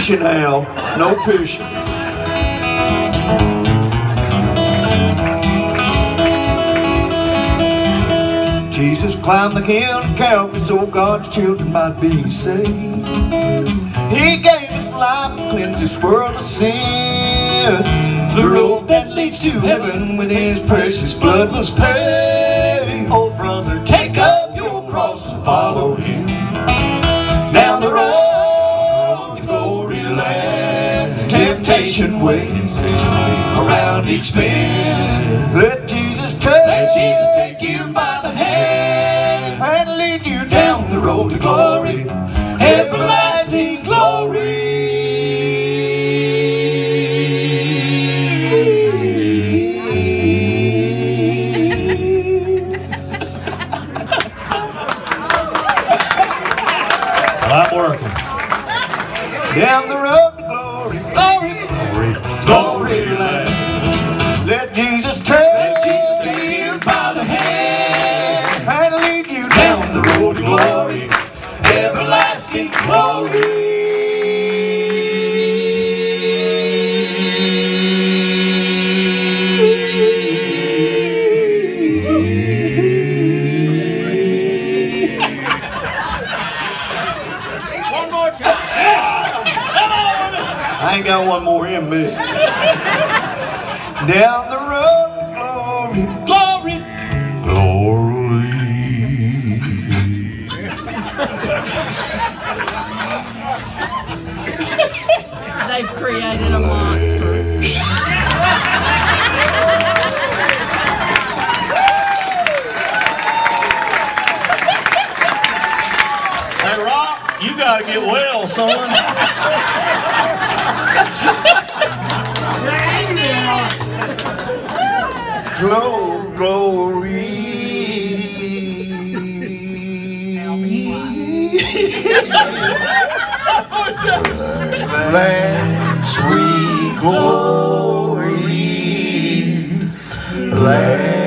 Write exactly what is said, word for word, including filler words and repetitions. fishing now, no fishing. Jesus climbed the hill of Calvary so God's children might be saved. He gave his life to cleanse this world of sin. The road that leads to heaven with his precious blood was paid. Oh brother, take up your cross and follow him. Down the road to glory land, temptation waits around each man. Let Jesus take, Let Jesus take you by the hand and lead you down the road to glory, everlasting glory. Down the road to glory, glory, glory, glory land. Let Jesus take, Let Jesus take you by the hand and lead you down the road to glory, everlasting glory. I ain't got one more in me. Down the road, glory, glory, glory. They've created a monster. Hey, Rock, you gotta get well, son. Glow, glory. Land, sweet glory. Land.